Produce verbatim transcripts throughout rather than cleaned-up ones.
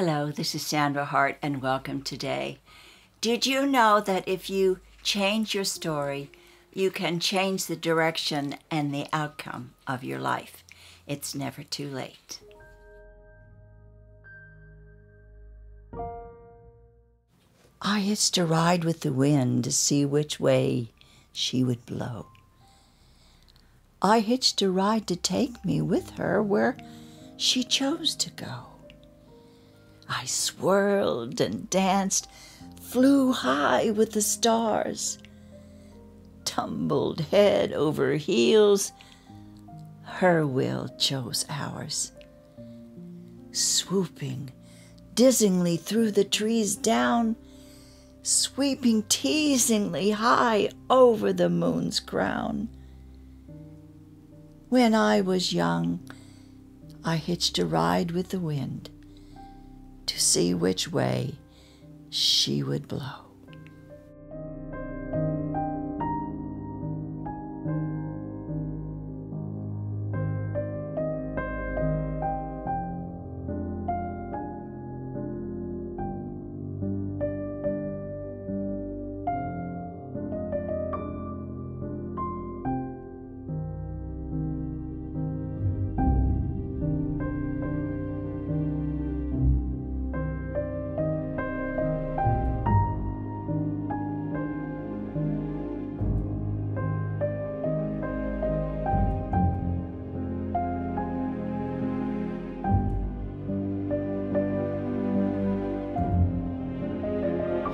Hello, this is Sandra Hart and welcome today. Did you know that if you change your story, you can change the direction and the outcome of your life? It's never too late. I used to ride with the wind to see which way she would blow. I hitched a ride to take me with her where she chose to go. I swirled and danced, flew high with the stars, tumbled head over heels. Her will chose ours. Swooping dizzyingly through the trees down, sweeping teasingly high over the moon's crown. When I was young, I hitched a ride with the wind to see which way she would blow.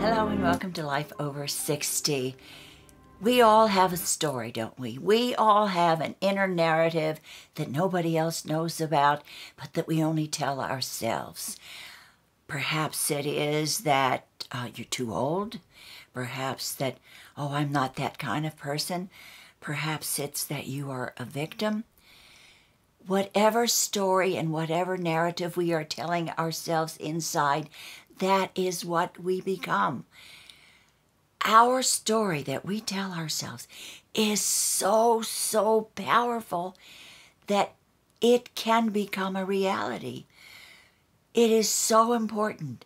Hello and welcome to Life Over sixty. We all have a story, don't we? We all have an inner narrative that nobody else knows about, but that we only tell ourselves. Perhaps it is that uh, you're too old. Perhaps that, oh, I'm not that kind of person. Perhaps it's that you are a victim. Whatever story and whatever narrative we are telling ourselves inside, that is what we become. Our story that we tell ourselves is so, so powerful that it can become a reality. It is so important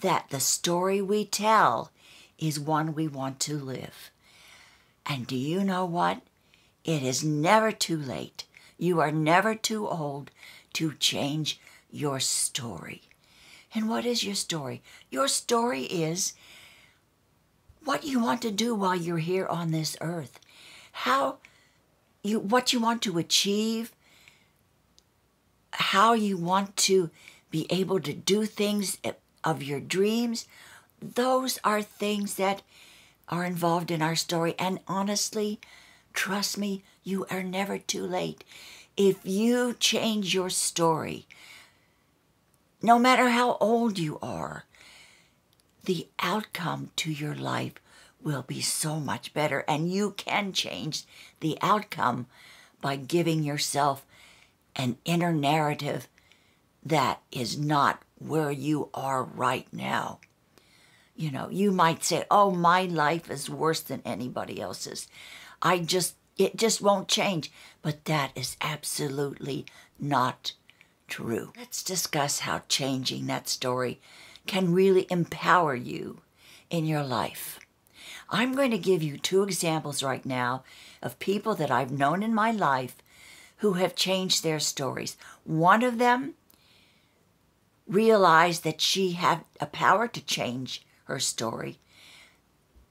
that the story we tell is one we want to live. And do you know what? It is never too late. You are never too old to change your story. And what is your story? Your story is what you want to do while you're here on this earth. How you, what you want to achieve, how you want to be able to do things of your dreams. Those are things that are involved in our story. And honestly, trust me, you are never too late. If you change your story, no matter how old you are, the outcome to your life will be so much better. And you can change the outcome by giving yourself an inner narrative that is not where you are right now. You know, you might say, oh, my life is worse than anybody else's. I just, it just won't change. But that is absolutely not true. Let's discuss how changing that story can really empower you in your life. I'm going to give you two examples right now of people that I've known in my life who have changed their stories. One of them realized that she had a power to change her story,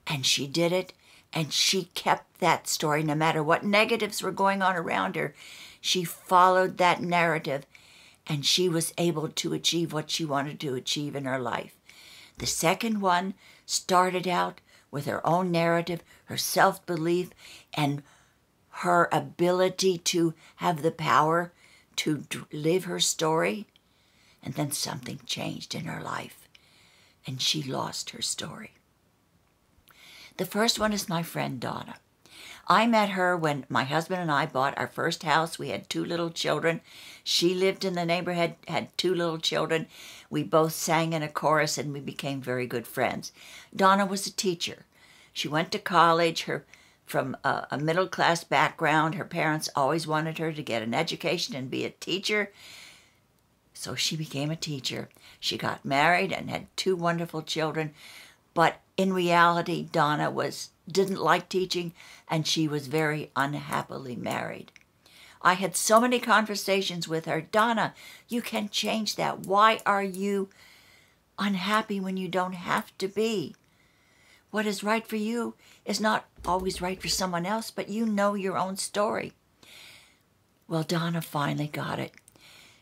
and she did it, and she kept that story no matter what negatives were going on around her. She followed that narrative, and she was able to achieve what she wanted to achieve in her life. The second one started out with her own narrative, her self-belief, and her ability to have the power to live her story. And then something changed in her life, and she lost her story. The first one is my friend Donna. I met her when my husband and I bought our first house. We had two little children. She lived in the neighborhood, had two little children. We both sang in a chorus, and we became very good friends. Donna was a teacher. She went to college. Her, from a, a middle-class background, her parents always wanted her to get an education and be a teacher. So she became a teacher. She got married and had two wonderful children. But in reality, Donna was didn't like teaching, and she was very unhappily married. I had so many conversations with her. Donna, you can change that. Why are you unhappy when you don't have to be? What is right for you is not always right for someone else, but you know your own story. Well, Donna finally got it.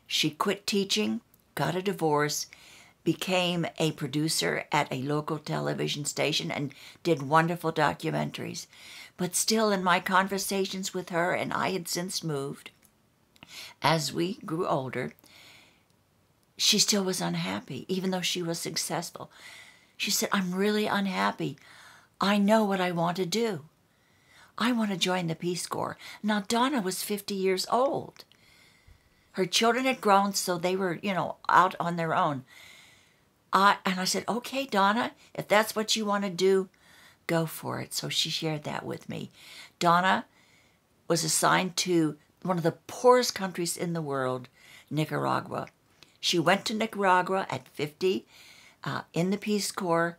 She quit teaching, got a divorce, became a producer at a local television station, and did wonderful documentaries. But still, in my conversations with her, and I had since moved, as we grew older, she still was unhappy, even though she was successful. She said, I'm really unhappy. I know what I want to do. I want to join the Peace Corps. Now, Donna was fifty years old. Her children had grown, so they were, you know, out on their own. I, and I said, okay, Donna, if that's what you want to do, go for it. So she shared that with me. Donna was assigned to one of the poorest countries in the world, Nicaragua. She went to Nicaragua at fifty, uh, in the Peace Corps,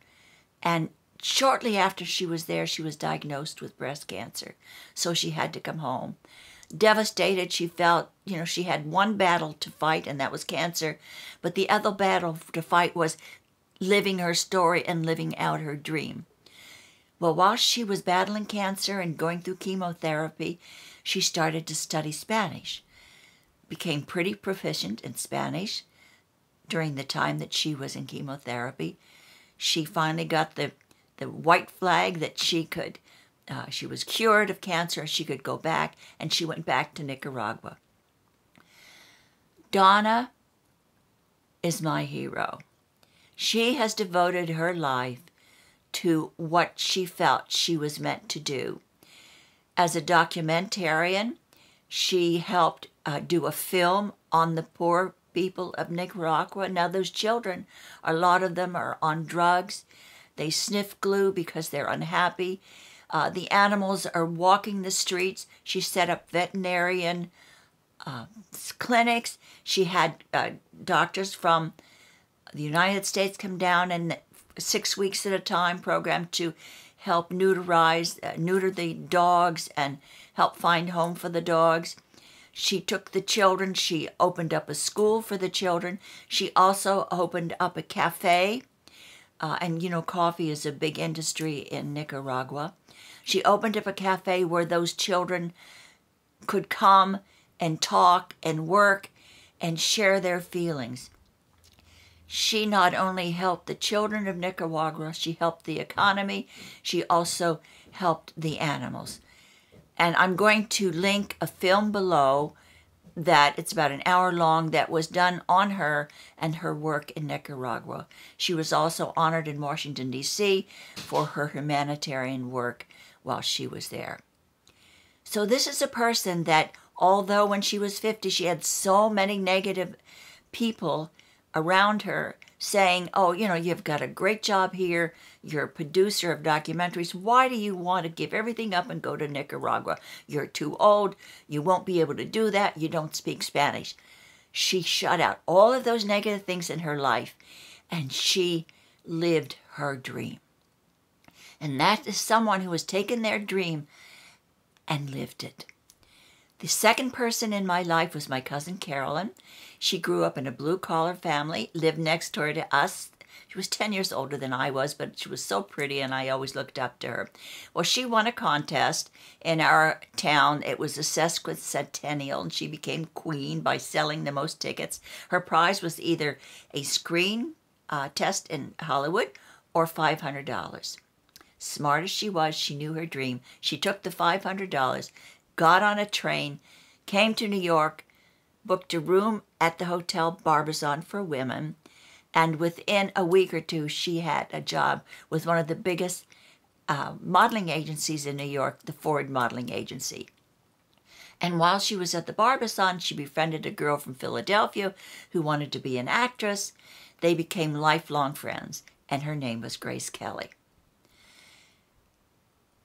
and shortly after she was there, she was diagnosed with breast cancer. So she had to come home. Devastated, she felt, you know, she had one battle to fight, and that was cancer, but the other battle to fight was living her story and living out her dream. Well, while she was battling cancer and going through chemotherapy, she started to study Spanish, became pretty proficient in Spanish during the time that she was in chemotherapy. She finally got the, the white flag that she could Uh, she was cured of cancer, she could go back, and she went back to Nicaragua. Donna is my hero. She has devoted her life to what she felt she was meant to do. As a documentarian, she helped uh, do a film on the poor people of Nicaragua. Now those children, a lot of them are on drugs. They sniff glue because they're unhappy. Uh, the animals are walking the streets. She set up veterinarian uh, clinics. She had uh, doctors from the United States come down and six weeks at a time program to help neuterize, uh, neuter the dogs and help find home for the dogs. She took the children. She opened up a school for the children. She also opened up a cafe. Uh, and, you know, coffee is a big industry in Nicaragua. She opened up a cafe where those children could come and talk and work and share their feelings. She not only helped the children of Nicaragua, she helped the economy. She also helped the animals. And I'm going to link a film below that it's about an hour long that was done on her and her work in Nicaragua. She was also honored in Washington, D C for her humanitarian work while she was there. So this is a person that, although when she was fifty, she had so many negative people around her saying, oh, you know, you've got a great job here. You're a producer of documentaries. Why do you want to give everything up and go to Nicaragua? You're too old. You won't be able to do that. You don't speak Spanish. She shut out all of those negative things in her life, and she lived her dream. And that is someone who has taken their dream and lived it. The second person in my life was my cousin Carolyn. She grew up in a blue-collar family, lived next door to us. She was ten years older than I was, but she was so pretty, and I always looked up to her. Well, she won a contest in our town. It was a sesquicentennial, and she became queen by selling the most tickets. Her prize was either a screen uh, test in Hollywood or five hundred dollars. Smart as she was, she knew her dream. She took the five hundred dollars. Got on a train, came to New York, booked a room at the Hotel Barbizon for women, and within a week or two, she had a job with one of the biggest uh, modeling agencies in New York, the Ford Modeling Agency. And while she was at the Barbizon, she befriended a girl from Philadelphia who wanted to be an actress. They became lifelong friends, and her name was Grace Kelly.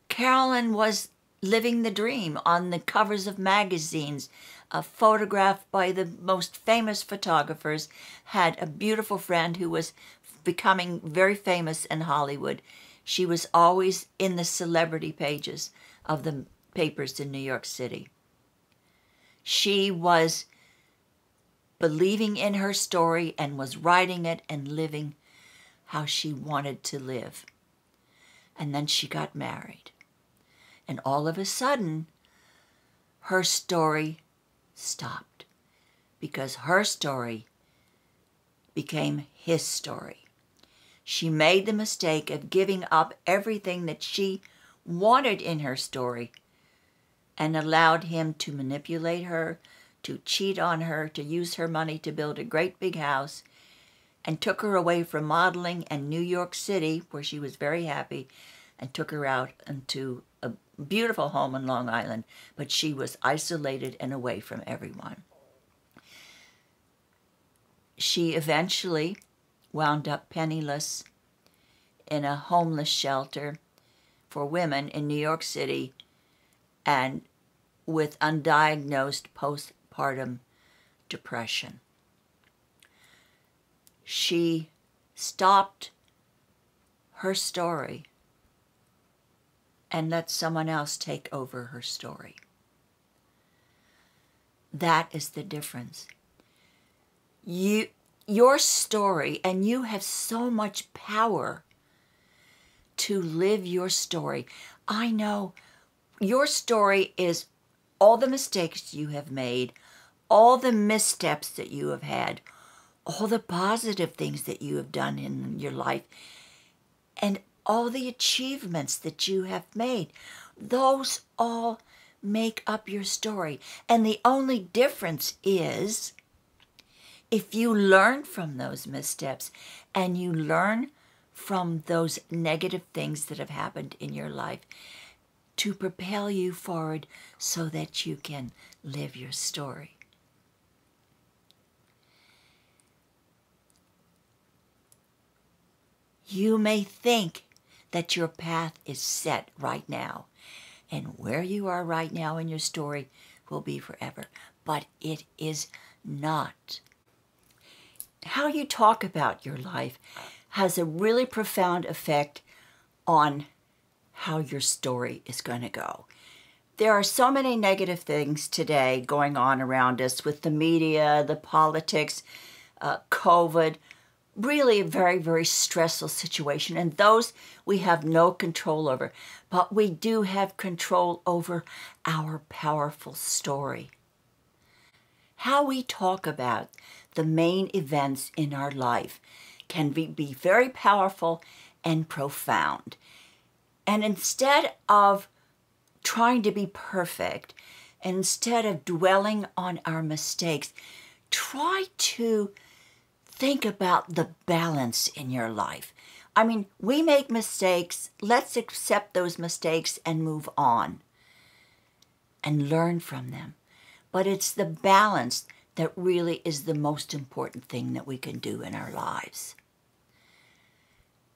Carolyn was living the dream on the covers of magazines, a photograph by the most famous photographers, had a beautiful friend who was becoming very famous in Hollywood. She was always in the celebrity pages of the papers in New York City. She was believing in her story and was writing it and living how she wanted to live. And then she got married. And all of a sudden, her story stopped because her story became his story. She made the mistake of giving up everything that she wanted in her story and allowed him to manipulate her, to cheat on her, to use her money to build a great big house, and took her away from modeling and New York City, where she was very happy, and took her out into a beautiful home in Long Island. But she was isolated and away from everyone. She eventually wound up penniless in a homeless shelter for women in New York City and with undiagnosed postpartum depression. She stopped her story and let someone else take over her story. That is the difference. You, your story, and you have so much power to live your story. I know your story is all the mistakes you have made, all the missteps that you have had, all the positive things that you have done in your life, and all the achievements that you have made. Those all make up your story. And the only difference is, if you learn from those missteps and you learn from those negative things that have happened in your life to propel you forward so that you can live your story. You may think that your path is set right now, and where you are right now in your story will be forever, but it is not. How you talk about your life has a really profound effect on how your story is going to go. There are so many negative things today going on around us with the media, the politics, uh, COVID, really a very, very stressful situation. And those we have no control over, but we do have control over our powerful story. How we talk about the main events in our life can be, be very powerful and profound. And instead of trying to be perfect, instead of dwelling on our mistakes, try to think about the balance in your life. I mean, we make mistakes. Let's accept those mistakes and move on and learn from them. But it's the balance that really is the most important thing that we can do in our lives.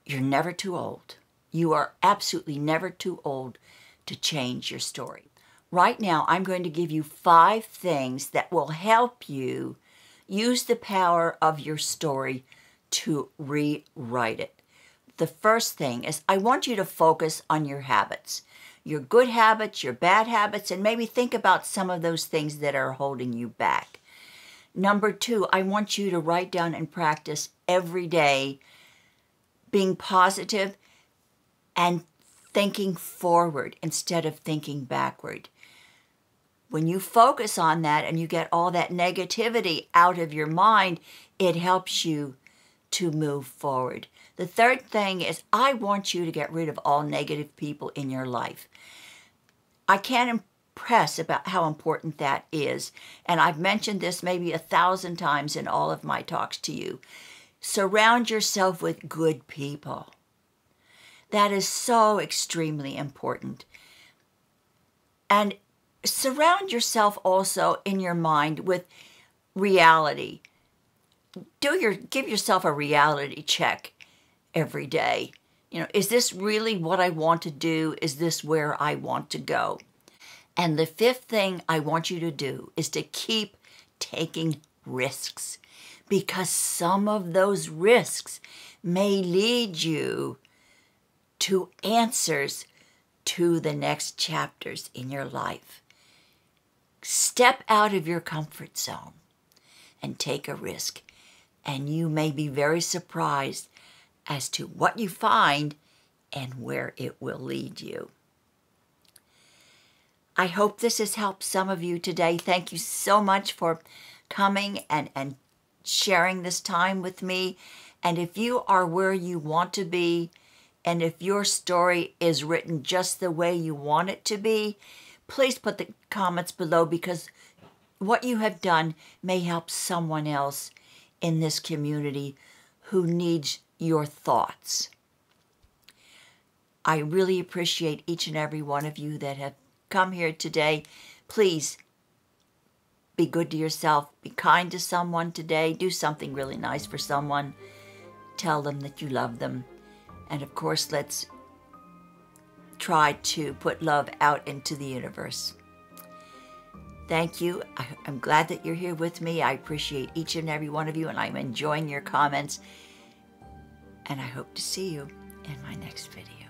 You're never too old. You are absolutely never too old to change your story. Right now, I'm going to give you five things that will help you use the power of your story to rewrite it. The first thing is I want you to focus on your habits, your good habits, your bad habits, and maybe think about some of those things that are holding you back. Number two, I want you to write down and practice every day being positive and thinking forward instead of thinking backward. When you focus on that and you get all that negativity out of your mind, it helps you to move forward. The third thing is I want you to get rid of all negative people in your life. I can't press about how important that is. And I've mentioned this maybe a thousand times in all of my talks to you. Surround yourself with good people. That is so extremely important. And surround yourself also in your mind with reality. Do your, give yourself a reality check every day. You know, is this really what I want to do? Is this where I want to go? And the fifth thing I want you to do is to keep taking risks, because some of those risks may lead you to answers to the next chapters in your life. Step out of your comfort zone and take a risk, and you may be very surprised as to what you find and where it will lead you. I hope this has helped some of you today. Thank you so much for coming and, and sharing this time with me. And if you are where you want to be, and if your story is written just the way you want it to be, please put the comments below, because what you have done may help someone else in this community who needs your thoughts. I really appreciate each and every one of you that have come here today. Please be good to yourself. Be kind to someone today. Do something really nice for someone. Tell them that you love them. And of course, let's try to put love out into the universe. Thank you. I, I'm glad that you're here with me. I appreciate each and every one of you, and I'm enjoying your comments. And I hope to see you in my next video.